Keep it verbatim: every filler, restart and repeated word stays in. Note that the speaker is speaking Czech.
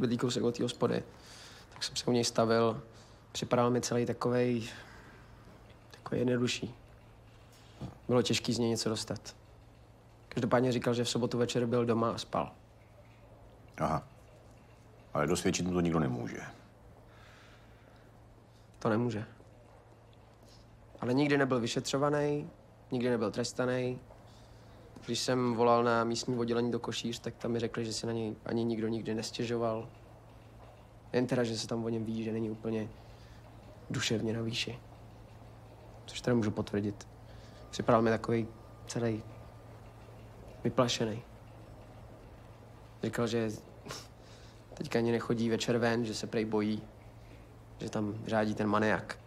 bydlí kousek od té hospody, tak jsem se u něj stavil. Připadal mi celý takovej, takovej jednodušší. Bylo těžký z něj něco dostat. Každopádně říkal, že v sobotu večer byl doma a spal. Aha. Ale dosvědčit mu to nikdo nemůže. To nemůže. Ale nikdy nebyl vyšetřovaný, nikdy nebyl trestaný. Když jsem volal na místní oddělení do Košíř, tak tam mi řekli, že se na něj ani nikdo nikdy nestěžoval. Jen teda, že se tam o něm ví, že není úplně duševně na výši. Což teda můžu potvrdit. Připadal mi takový celý vyplašený. Říkal, že teďka ani nechodí večer ven, že se prej bojí, že tam řádí ten maniak.